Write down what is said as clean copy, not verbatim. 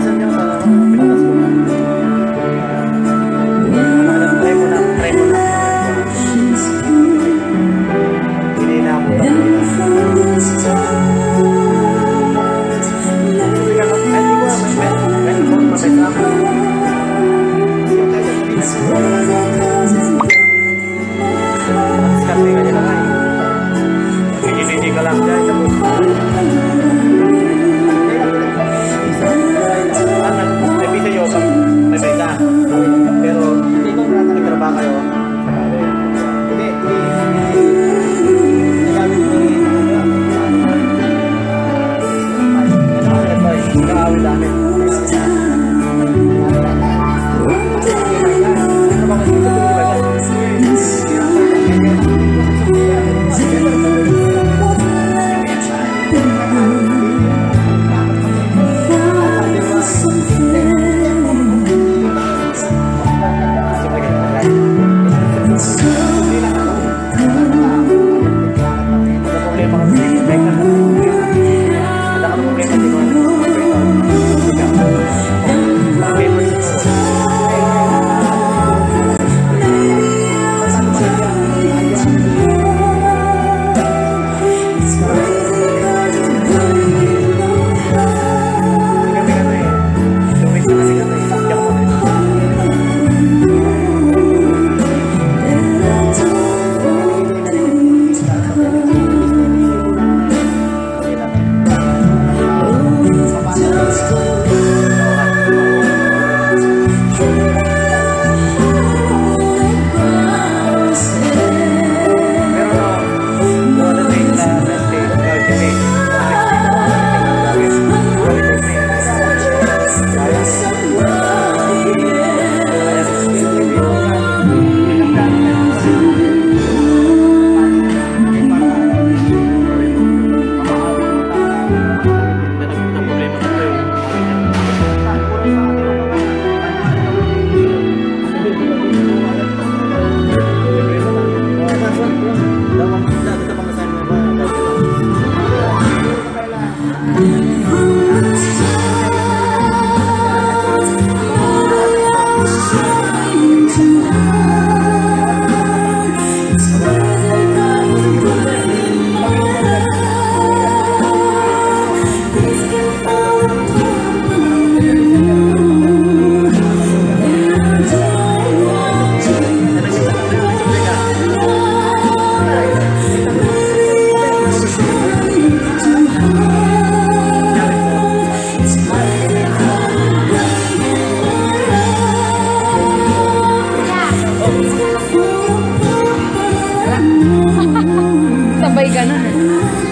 saat yang salah pintas pun. Ada preman. Ini nama sabay ganun.